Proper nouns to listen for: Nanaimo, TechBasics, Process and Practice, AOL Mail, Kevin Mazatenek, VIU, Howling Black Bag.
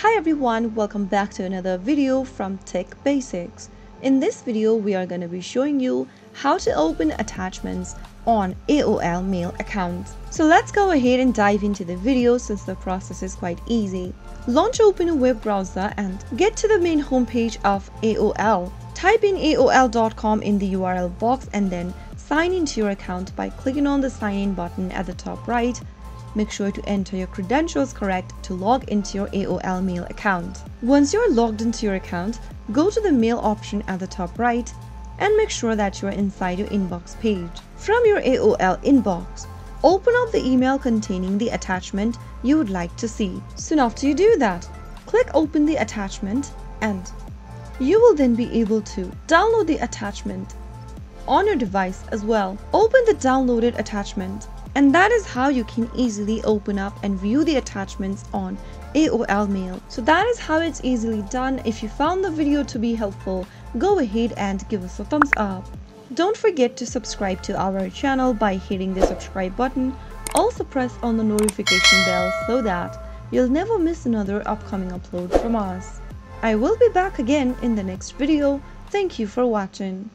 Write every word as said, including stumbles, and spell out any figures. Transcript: Hi everyone, welcome back to another video from Tech Basics. In this video, we are going to be showing you how to open attachments on A O L Mail accounts. So let's go ahead and dive into the video since the process is quite easy. Launch open a web browser and get to the main homepage of A O L. Type in A O L dot com in the U R L box and then sign into your account by clicking on the sign in button at the top right. Make sure to enter your credentials correct to log into your A O L Mail account. Once you're logged into your account, go to the Mail option at the top right and make sure that you're inside your inbox page. From your A O L inbox, open up the email containing the attachment you would like to see. Soon after you do that, click open the attachment and you will then be able to download the attachment on your device as well. Open the downloaded attachment. And that is how you can easily open up and view the attachments on A O L Mail. So that is how it's easily done. If you found the video to be helpful, go ahead and give us a thumbs up. Don't forget to subscribe to our channel by hitting the subscribe button. Also press on the notification bell so that you'll never miss another upcoming upload from us. I will be back again in the next video. Thank you for watching.